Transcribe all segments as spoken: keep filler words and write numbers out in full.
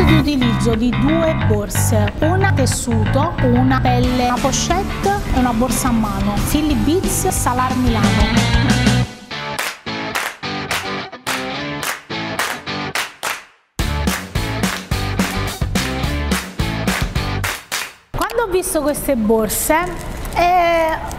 corso di utilizzo di due borse, una tessuto, una pelle, una pochette e una borsa a mano. Filly Biz, Salar Milano. Quando ho visto queste borse eh...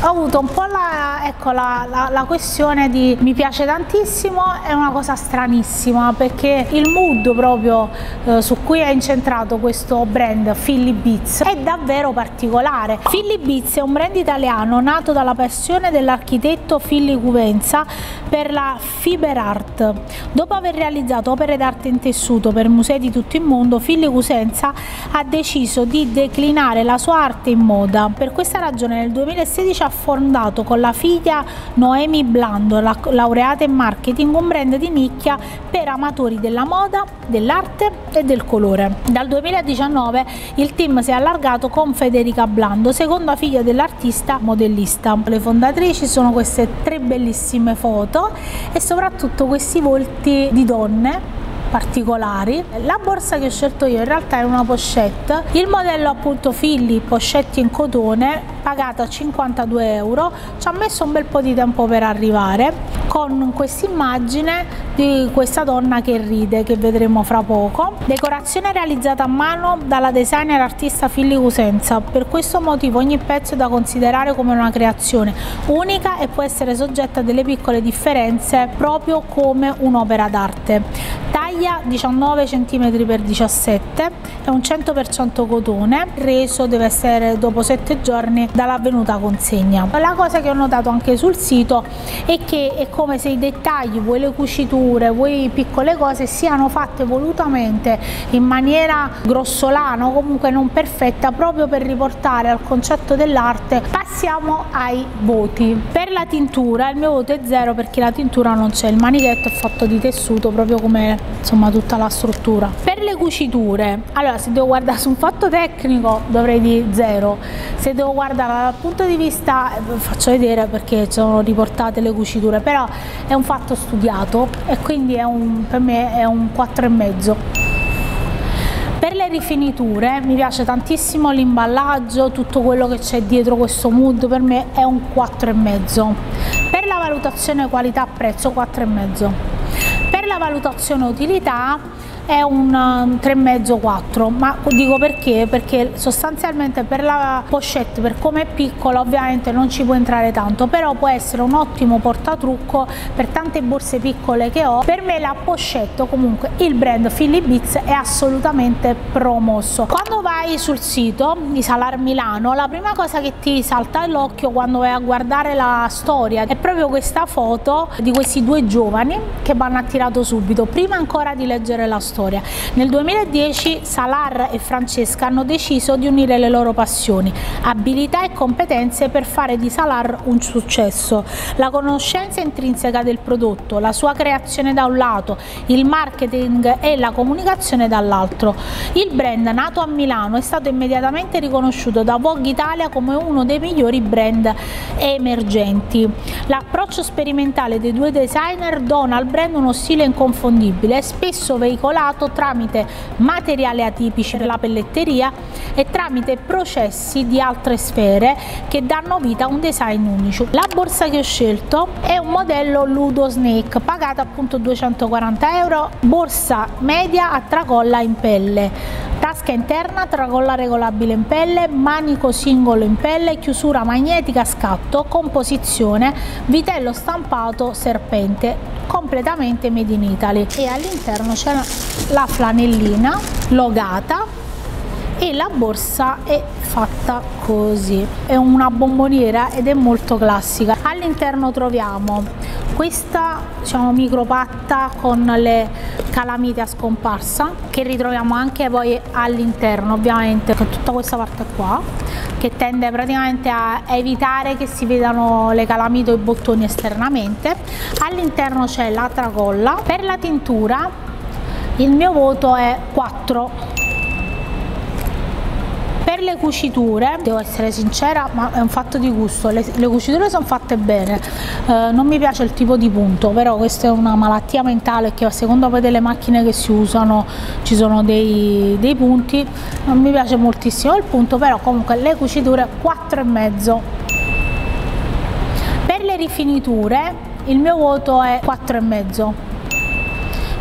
ho avuto un po' la, ecco, la, la, la questione di mi piace tantissimo, è una cosa stranissima perché il mood proprio eh, su cui è incentrato questo brand Filly Biz è davvero particolare. Filly Biz è un brand italiano nato dalla passione dell'architetto Filly Cusenza per la fiber art. Dopo aver realizzato opere d'arte in tessuto per musei di tutto il mondo, Filly Cusenza ha deciso di declinare la sua arte in moda. Per questa ragione nel duemilasedici ha ha fondato con la figlia Noemi Blando, la laureata in marketing, un brand di nicchia per amatori della moda, dell'arte e del colore. Dal duemiladiciannove il team si è allargato con Federica Blando, seconda figlia dell'artista modellista. Le fondatrici sono queste tre bellissime foto e soprattutto questi volti di donne particolari. La borsa che ho scelto io in realtà è una pochette, il modello appunto Filly, pochette in cotone, pagata cinquantadue euro. Ci ha messo un bel po' di tempo per arrivare, con questa immagine di questa donna che ride, che vedremo fra poco. Decorazione realizzata a mano dalla designer artista Filly Cusenza. Per questo motivo ogni pezzo è da considerare come una creazione unica e può essere soggetta a delle piccole differenze, proprio come un'opera d'arte. Taglia diciannove centimetri per diciassette, è un cento per cento cotone, il reso deve essere dopo sette giorni dall'avvenuta consegna. La cosa che ho notato anche sul sito è che è come se i dettagli, vuoi le cuciture, vuoi piccole cose, siano fatte volutamente in maniera grossolana o comunque non perfetta, proprio per riportare al concetto dell'arte. Passiamo ai voti. Per la tintura il mio voto è zero perché la tintura non c'è, il manichetto è fatto di tessuto proprio come insomma tutta la struttura. Per le cuciture, allora, se devo guardare su un fatto tecnico dovrei di zero, se devo guardare dal punto di vista, faccio vedere perché sono riportate le cuciture, però è un fatto studiato e quindi è un, per me è un quattro e mezzo. Per le rifiniture mi piace tantissimo l'imballaggio, tutto quello che c'è dietro questo mood, per me è un quattro e mezzo. Per la valutazione qualità-prezzo quattro e mezzo. Per la valutazione utilità è un tre e mezzo quattro, ma dico perché? Perché sostanzialmente per la pochette, per come è piccola, ovviamente non ci può entrare tanto, però può essere un ottimo portatrucco per tante borse piccole che ho. Per me la pochette, comunque il brand Filly Biz, è assolutamente promosso. Quando vai sul sito di Salar Milano, la prima cosa che ti salta all'occhio quando vai a guardare la storia è proprio questa foto di questi due giovani che vanno attirato subito, prima ancora di leggere la storia. Nel duemiladieci Salar e Francesca hanno deciso di unire le loro passioni, abilità e competenze per fare di Salar un successo. La conoscenza intrinseca del prodotto, la sua creazione da un lato, il marketing e la comunicazione dall'altro. Il brand, nato a Milano, è stato immediatamente riconosciuto da Vogue Italia come uno dei migliori brand emergenti. L'approccio sperimentale dei due designer dona al brand uno stile inconfondibile, spesso veicolato tramite materiali atipici per la pelletteria e tramite processi di altre sfere che danno vita a un design unico. La borsa che ho scelto è un modello Ludo Snake, pagata appunto duecentoquaranta euro, borsa media a tracolla in pelle, tasca interna, tracolla regolabile in pelle, manico singolo in pelle, chiusura magnetica a scatto, composizione, vitello stampato serpente, completamente made in Italy. E all'interno c'è la flanellina logata e la borsa è fatta così, è una bomboniera ed è molto classica. All'interno troviamo questa, diciamo, micropatta con le calamite a scomparsa, che ritroviamo anche poi all'interno, ovviamente, con tutta questa parte qua che tende praticamente a evitare che si vedano le calamite o i bottoni esternamente. All'interno c'è la tracolla. Per la tintura il mio voto è quattro. Per Per le cuciture, devo essere sincera, ma è un fatto di gusto, le, le cuciture sono fatte bene, eh, non mi piace il tipo di punto, però questa è una malattia mentale che a seconda poi delle macchine che si usano ci sono dei, dei punti, non mi piace moltissimo il punto, però comunque le cuciture quattro e mezzo. Per le rifiniture il mio voto è quattro e mezzo.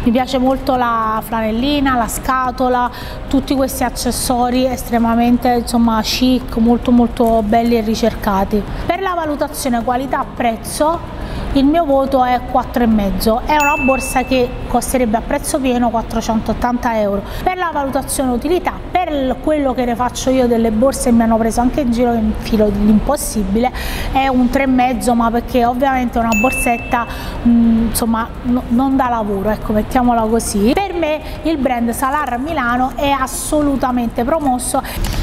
Mi piace molto la flanellina, la scatola, tutti questi accessori estremamente insomma chic, molto molto belli e ricercati. Per la valutazione qualità-prezzo il mio voto è quattro e mezzo. È una borsa che costerebbe a prezzo pieno quattrocentottanta euro. Per la valutazione utilità, per quello che ne faccio io delle borse, mi hanno preso anche in giro in filo dell'impossibile, è un tre e mezzo, ma perché ovviamente è una borsetta mh, insomma no, non dà lavoro, ecco, mettiamo così. Per me il brand Salar Milano è assolutamente promosso.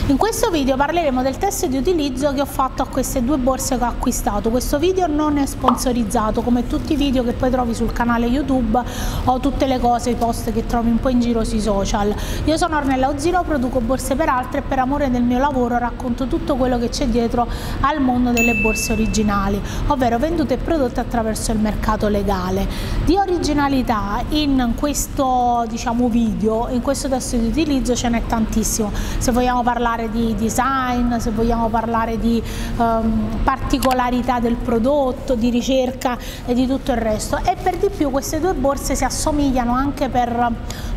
In questo video parleremo del test di utilizzo che ho fatto a queste due borse che ho acquistato. Questo video non è sponsorizzato, come tutti i video che poi trovi sul canale YouTube o tutte le cose, i post che trovi un po' in giro sui social. Io sono Ornella Ozzino, produco borse per altri e per amore del mio lavoro racconto tutto quello che c'è dietro al mondo delle borse originali, ovvero vendute e prodotte attraverso il mercato legale. Di originalità in In questo diciamo video, in questo testo di utilizzo ce n'è tantissimo. Se vogliamo parlare di design, se vogliamo parlare di um, particolarità del prodotto, di ricerca e di tutto il resto. E per di più queste due borse si assomigliano anche per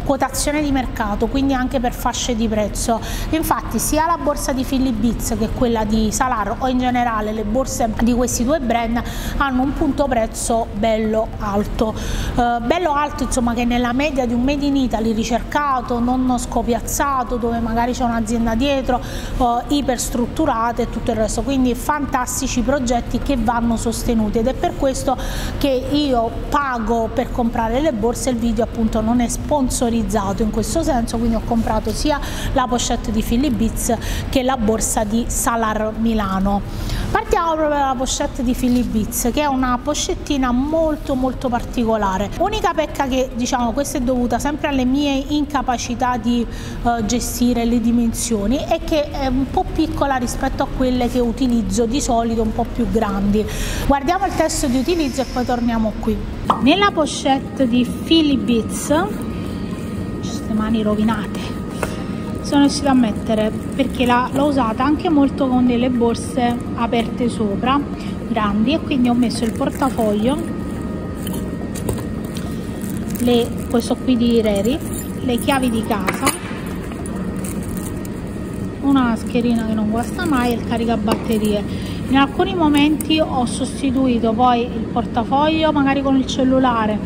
quotazione di mercato, quindi anche per fasce di prezzo. Infatti sia la borsa di Filly Biz che quella di Salar, o in generale le borse di questi due brand, hanno un punto prezzo bello alto, uh, bello alto insomma, che nella media di un made in Italy ricercato, non scopiazzato, dove magari c'è un'azienda dietro, eh, iperstrutturata e tutto il resto, quindi fantastici progetti che vanno sostenuti, ed è per questo che io pago per comprare le borse. Il video appunto non è sponsorizzato in questo senso, quindi ho comprato sia la pochette di Filly Biz che la borsa di Salar Milano. Partiamo proprio dalla pochette di Filly Biz, che è una pochettina molto molto particolare. Unica pecca che diciamo, questa è dovuta sempre alle mie incapacità di eh, gestire le dimensioni, e che è un po' piccola rispetto a quelle che utilizzo di solito, un po' più grandi. Guardiamo il testo di utilizzo e poi torniamo qui. Nella pochette di Filly Biz, queste mani rovinate, sono riuscita a mettere, perché l'ho usata anche molto con delle borse aperte sopra, grandi, e quindi ho messo il portafoglio, Le, questo qui di Reri, le chiavi di casa, una mascherina che non guasta mai e il caricabatterie. In alcuni momenti ho sostituito poi il portafoglio magari con il cellulare,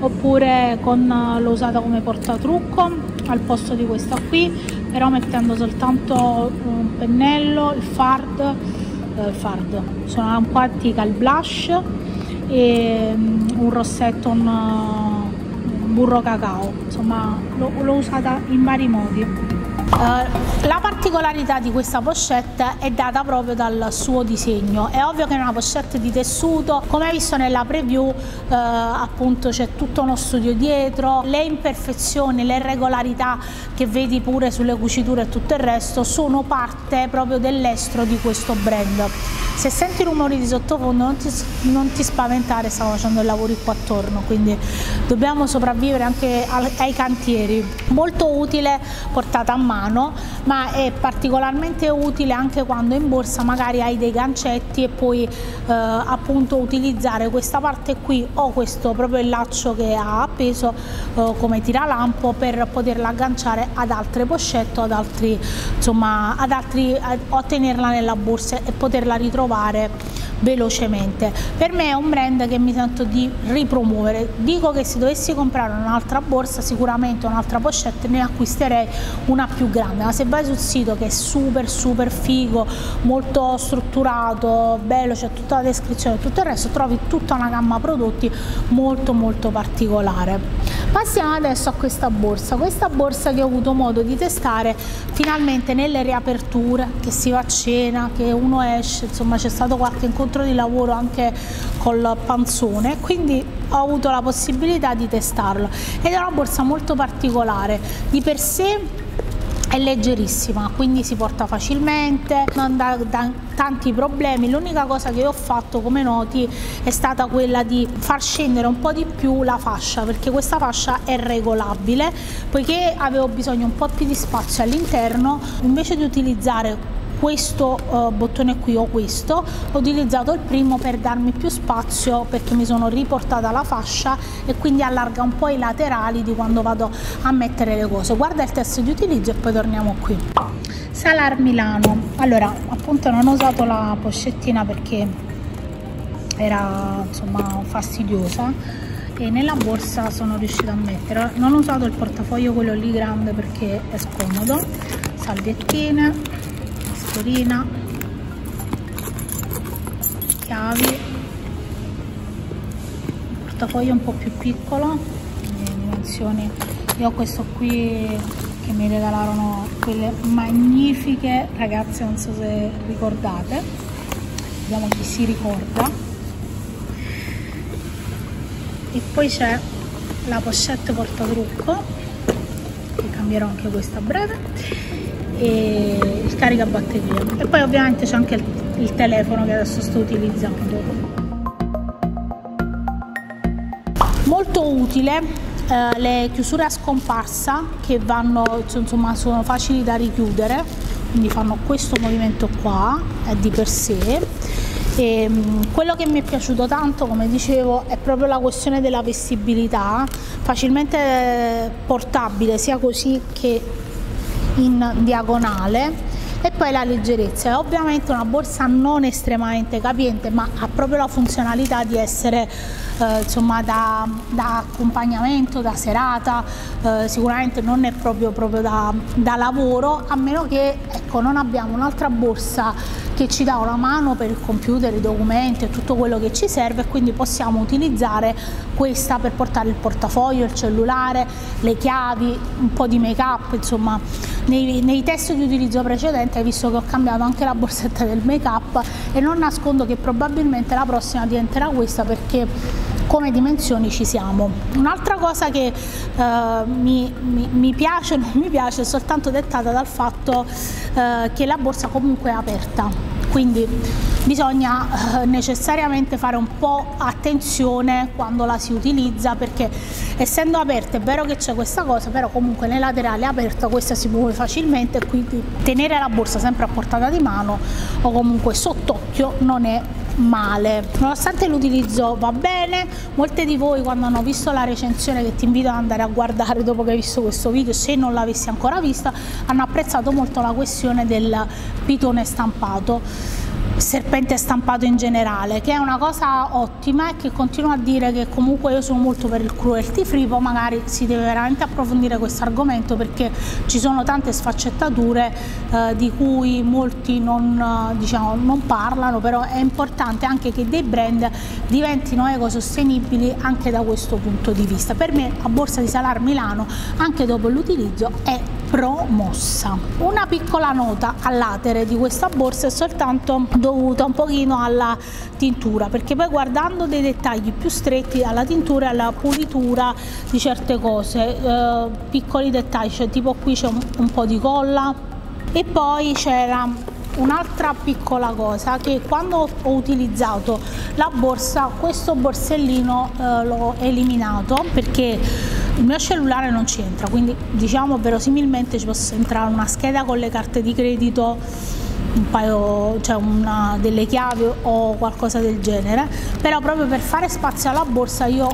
oppure l'ho usata come portatrucco al posto di questa qui, però mettendo soltanto un pennello, il fard, eh, il fard, sono un po' antica, il blush e um, un rossetto, un burro cacao, insomma l'ho usata in vari modi. Uh, la particolarità di questa pochette è data proprio dal suo disegno. È ovvio che è una pochette di tessuto, come hai visto nella preview, uh, appunto c'è tutto uno studio dietro, le imperfezioni, le irregolarità che vedi pure sulle cuciture e tutto il resto sono parte proprio dell'estro di questo brand. Se senti rumori di sottofondo non ti, non ti spaventare, stavo facendo i lavori qua attorno, quindi dobbiamo sopravvivere anche ai cantieri. Molto utile portata a mano, ma è particolarmente utile anche quando in borsa magari hai dei gancetti e puoi eh, appunto utilizzare questa parte qui o questo proprio il laccio che ha appeso eh, come tiralampo, per poterla agganciare ad altre pochette, ad altri insomma ad altri ad, o tenerla nella borsa e poterla ritrovare velocemente. Per me è un brand che mi sento di ripromuovere. Dico che se dovessi comprare un'altra borsa, sicuramente un'altra pochette, ne acquisterei una più grande, ma se vai sul sito, che è super super figo, molto strutturato, bello, c'è tutta la descrizione e tutto il resto, trovi tutta una gamma prodotti molto molto particolare. Passiamo adesso a questa borsa, questa borsa che ho avuto modo di testare finalmente nelle riaperture, che si va a cena, che uno esce, insomma c'è stato qualche incontro di lavoro anche col panzone, quindi ho avuto la possibilità di testarlo, ed è una borsa molto particolare di per sé. è leggerissima, quindi si porta facilmente, non dà tanti problemi. L'unica cosa che ho fatto, come noti, è stata quella di far scendere un po' di più la fascia, perché questa fascia è regolabile, poiché avevo bisogno un po' più di spazio all'interno. Invece di utilizzare questo uh, bottone qui o questo, ho utilizzato il primo per darmi più spazio, perché mi sono riportata la fascia e quindi allarga un po' i laterali di quando vado a mettere le cose. Guarda il test di utilizzo e poi torniamo qui. Salar Milano, allora appunto non ho usato la pochettina perché era insomma fastidiosa, e nella borsa sono riuscita a mettere, non ho usato il portafoglio quello lì grande perché è scomodo. Salviettine, chiavi, portafoglio un po' più piccolo, le dimensioni, io ho questo qui che mi regalarono quelle magnifiche ragazze, non so se ricordate, vediamo chi si ricorda. E poi c'è la pochette portatrucco, che cambierò anche questa a breve, e il caricabatteria, e poi ovviamente c'è anche il, il telefono che adesso sto utilizzando. Molto utile eh, le chiusure a scomparsa, che vanno insomma, sono facili da richiudere, quindi fanno questo movimento qua è di per sé. E quello che mi è piaciuto tanto, come dicevo, è proprio la questione della vestibilità, facilmente portabile sia così che in diagonale, e poi la leggerezza. È ovviamente una borsa non estremamente capiente, ma ha proprio la funzionalità di essere eh, insomma da, da accompagnamento, da serata, eh, sicuramente non è proprio, proprio da, da lavoro, a meno che ecco non abbiamo un'altra borsa che ci dà una mano per il computer, i documenti e tutto quello che ci serve, quindi possiamo utilizzare questa per portare il portafoglio, il cellulare, le chiavi, un po' di make up. Insomma, nei, nei test di utilizzo precedenti hai visto che ho cambiato anche la borsetta del make up, e non nascondo che probabilmente la prossima diventerà questa, perché come dimensioni ci siamo. Un'altra cosa che eh, mi, mi, mi piace o non mi piace è soltanto dettata dal fatto eh, che la borsa comunque è aperta, quindi bisogna eh, necessariamente fare un po' attenzione quando la si utilizza, perché essendo aperta è vero che c'è questa cosa, però comunque nel laterale aperta questa si muove facilmente, quindi tenere la borsa sempre a portata di mano o comunque sott'occhio non è male. Nonostante l'utilizzo va bene, molte di voi quando hanno visto la recensione, che ti invito ad andare a guardare dopo che hai visto questo video se non l'avessi ancora vista, hanno apprezzato molto la questione del pitone stampato, serpente stampato in generale, che è una cosa ottima, e che continuo a dire che comunque io sono molto per il cruelty free. Poi magari si deve veramente approfondire questo argomento, perché ci sono tante sfaccettature eh, di cui molti non, diciamo, non parlano, però è importante anche che dei brand diventino ecosostenibili anche da questo punto di vista. Per me la borsa di Salar Milano, anche dopo l'utilizzo, è promossa. Una piccola nota all'atere di questa borsa è soltanto dovuta un pochino alla tintura, perché poi guardando dei dettagli più stretti alla tintura e alla pulitura di certe cose, eh, piccoli dettagli, cioè tipo qui c'è un, un po' di colla. E poi c'era un'altra piccola cosa, che quando ho utilizzato la borsa questo borsellino eh, l'ho eliminato, perché il mio cellulare non c'entra, quindi diciamo verosimilmente ci possa entrare una scheda con le carte di credito, un paio, cioè una delle chiavi o qualcosa del genere, però proprio per fare spazio alla borsa io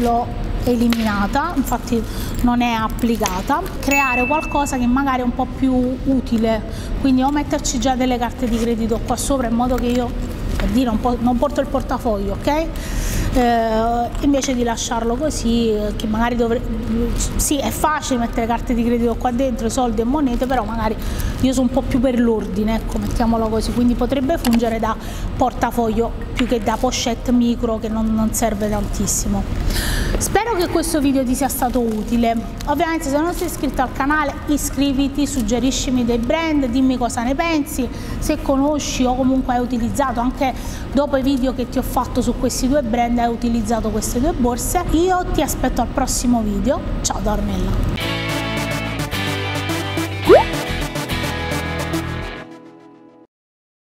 l'ho eliminata, infatti non è applicata. Creare qualcosa che magari è un po' più utile, quindi o metterci già delle carte di credito qua sopra in modo che io, per dire, un po', non porto il portafoglio, ok? Eh, invece di lasciarlo così, che magari dovre... sì, è facile mettere carte di credito qua dentro, soldi e monete, però magari io sono un po' più per l'ordine, ecco, mettiamolo così, quindi potrebbe fungere da portafoglio più che da pochette micro, che non, non serve tantissimo. Spero che questo video ti sia stato utile. Ovviamente se non sei iscritto al canale iscriviti, suggeriscimi dei brand, dimmi cosa ne pensi, se conosci o comunque hai utilizzato anche dopo i video che ti ho fatto su questi due brand, hai utilizzato queste due borse. Io ti aspetto al prossimo video, ciao da Ornella.